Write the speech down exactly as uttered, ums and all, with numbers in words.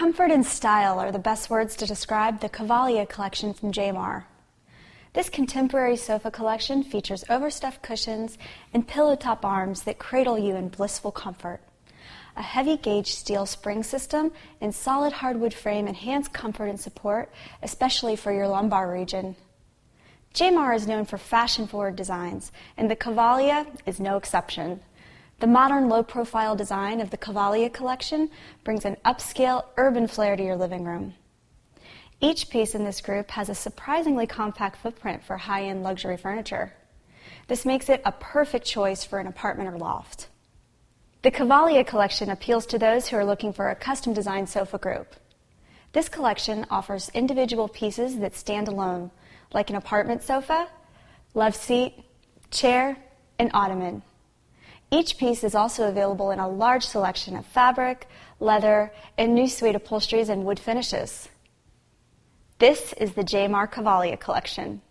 Comfort and style are the best words to describe the Cavalia collection from Jaymar. This contemporary sofa collection features overstuffed cushions and pillow top arms that cradle you in blissful comfort. A heavy gauge steel spring system and solid hardwood frame enhance comfort and support, especially for your lumbar region. Jaymar is known for fashion-forward designs, and the Cavalia is no exception. The modern low-profile design of the Cavalia collection brings an upscale urban flair to your living room. Each piece in this group has a surprisingly compact footprint for high-end luxury furniture. This makes it a perfect choice for an apartment or loft. The Cavalia collection appeals to those who are looking for a custom-designed sofa group. This collection offers individual pieces that stand alone, like an apartment sofa, love seat, chair, and ottoman. Each piece is also available in a large selection of fabric, leather, and new suede upholsteries and wood finishes. This is the Jaymar Cavalia Collection.